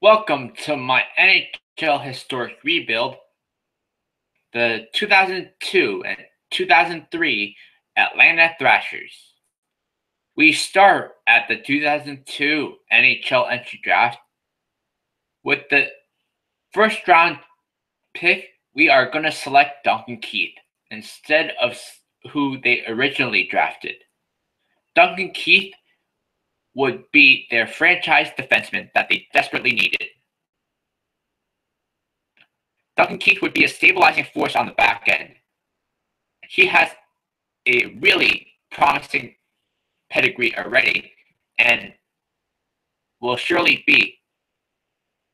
Welcome to my NHL Historic Rebuild. The 2002 and 2003 Atlanta Thrashers. We start at the 2002 NHL entry draft. With the first round pick, we are going to select Duncan Keith instead of who they originally drafted. Duncan Keith would be their franchise defenseman that they desperately needed. Duncan Keith would be a stabilizing force on the back end. He has a really promising pedigree already and will surely be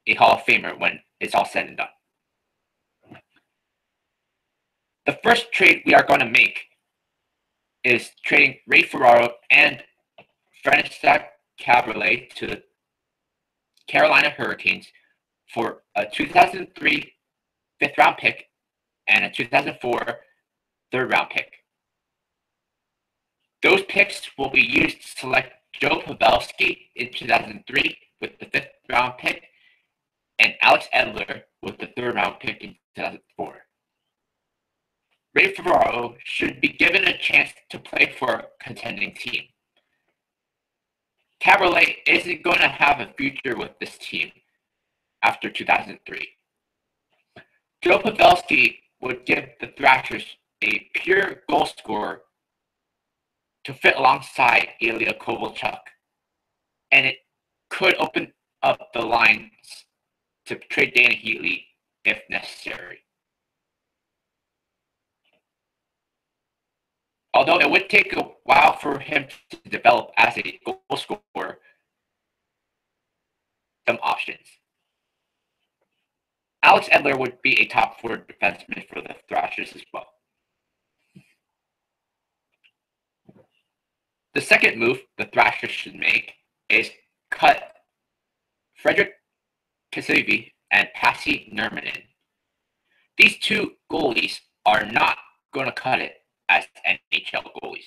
a Hall of Famer when it's all said and done. The first trade we are going to make is trading Ray Ferraro and Frantisek Kaberle to the Carolina Hurricanes for a 2003 fifth-round pick and a 2004 third-round pick. Those picks will be used to select Joe Pavelski in 2003 with the fifth-round pick and Alex Edler with the third-round pick in 2004. Ray Ferraro should be given a chance to play for a contending team. Kaberle isn't going to have a future with this team after 2003. Joe Pavelski would give the Thrashers a pure goal scorer to fit alongside Ilya Kovalchuk, and it could open up the lines to trade Dana Healy if necessary. Although it would take a while for him to develop as a goal scorer, some options. Alex Edler would be a top four defenseman for the Thrashers as well. The second move the Thrashers should make is cut Fredric Cassivi and Pasi Nurminen. These two goalies are not going to cut it as NHL goalies.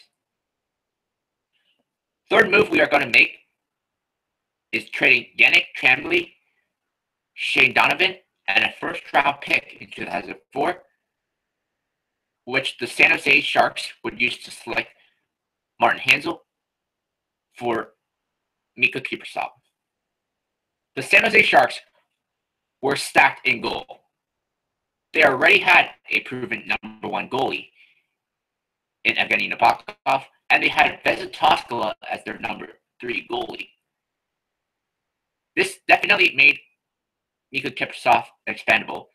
Third move we are going to make is trading Yannick Tremblay, Shean Donovan, and a first-round pick in 2004, which the San Jose Sharks would use to select Martin Hanzal for Miikka Kiprusoff. The San Jose Sharks were stacked in goal. They already had a proven number one goalie in Evgeny Nabokov, and they had Vesa Toskala as their number three goalie. This definitely made Miikka Kiprusoff expandable.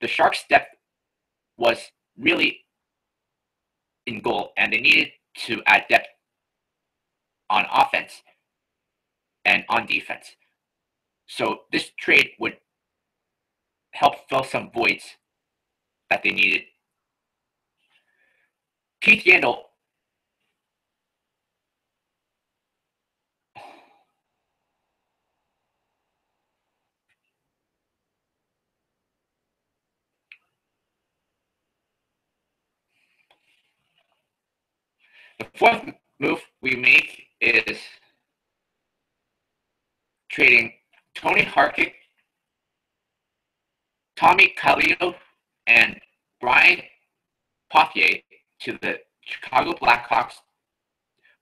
The Sharks' depth was really in goal, and they needed to add depth on offense and on defense. So this trade would help fill some voids that they needed. The fourth move we make is trading Tony Hrkac, Tomi Kallio, and Brian Pothier to the Chicago Blackhawks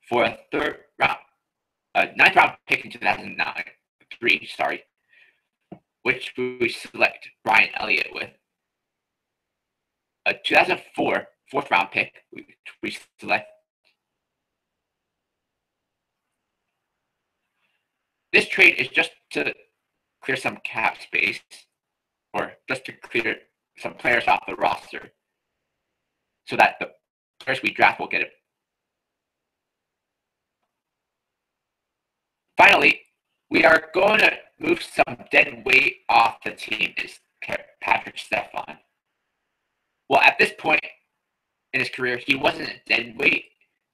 for a ninth round pick in 2003, which we select Brian Elliott with. A 2004 fourth round pick, which we select. This trade is just to clear some cap space, or just to clear some players off the roster, so that the players we draft will get it. Finally, we are going to move some dead weight off the team, is Patrick Stefan. Well, at this point in his career, he wasn't a dead weight,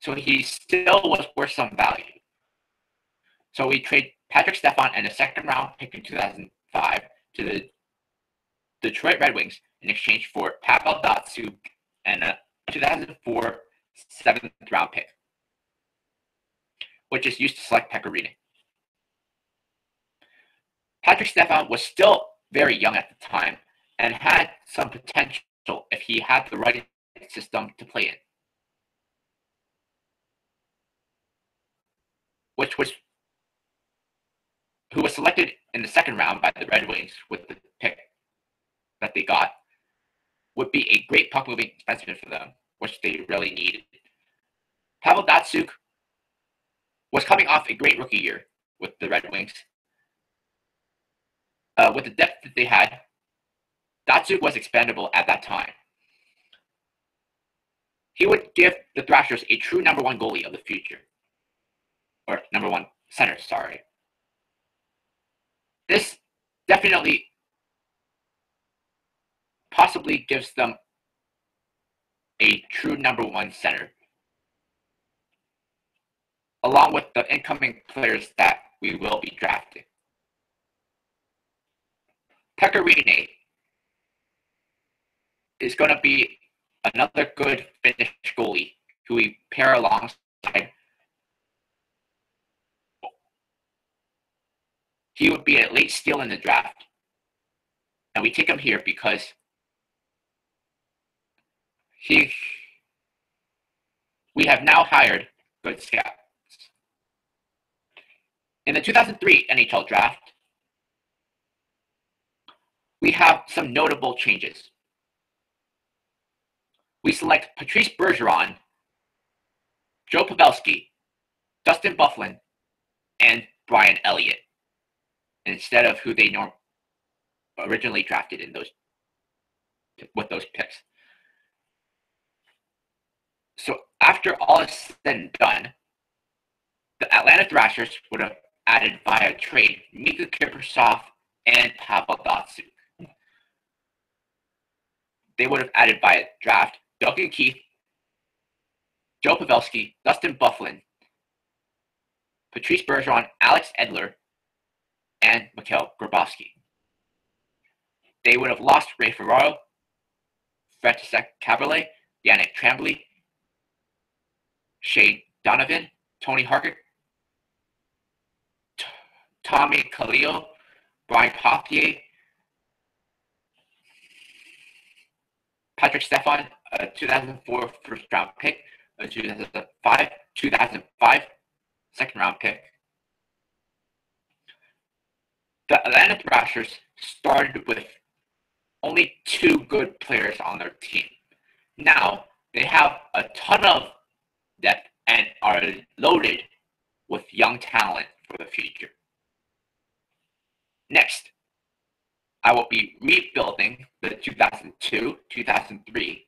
so he still was worth some value. So we trade Patrick Stefan and a second-round pick in 2005 to the Detroit Red Wings in exchange for Pavel Datsyuk and a 2004 seventh-round pick, which is used to select Pekka Rinne. Patrick Stefan was still very young at the time and had some potential if he had the right system to play in, who was selected in the second round by the Red Wings with the pick that they got, would be a great puck-moving defenseman for them, which they really needed. Pavel Datsyuk was coming off a great rookie year with the Red Wings. With the depth that they had, Datsyuk was expendable at that time. He would give the Thrashers a true number one goalie of the future. Or number one center, sorry. This definitely possibly gives them a true number one center, along with the incoming players that we will be drafting. Pekka Rinne is going to be another good Finnish goalie who we pair alongside. He would be a late steal in the draft, and we take him here because we have now hired good scouts. In the 2003 NHL draft, we have some notable changes. We select Patrice Bergeron, Joe Pavelski, Dustin Byfuglien, and Brian Elliott, instead of who they originally drafted in those with those picks. So after all is said and done, the Atlanta Thrashers would have added via trade Miikka Kiprusoff and Pavel Datsyuk. They would have added via draft Duncan Keith, Joe Pavelski, Dustin Byfuglien, Patrice Bergeron, Alex Edler, and Mikhail Grabovski. They would have lost Ray Ferraro, Frantisek Kaberle, Yannick Tremblay, Shean Donovan, Tony Hrkac, Tomi Kallio, Brian Pothier, Patrick Stefan, a 2004 first-round pick, a 2005 second-round pick. The Atlanta Thrashers started with only two good players on their team. Now, they have a ton of depth and are loaded with young talent for the future. Next, I will be rebuilding the 2002-2003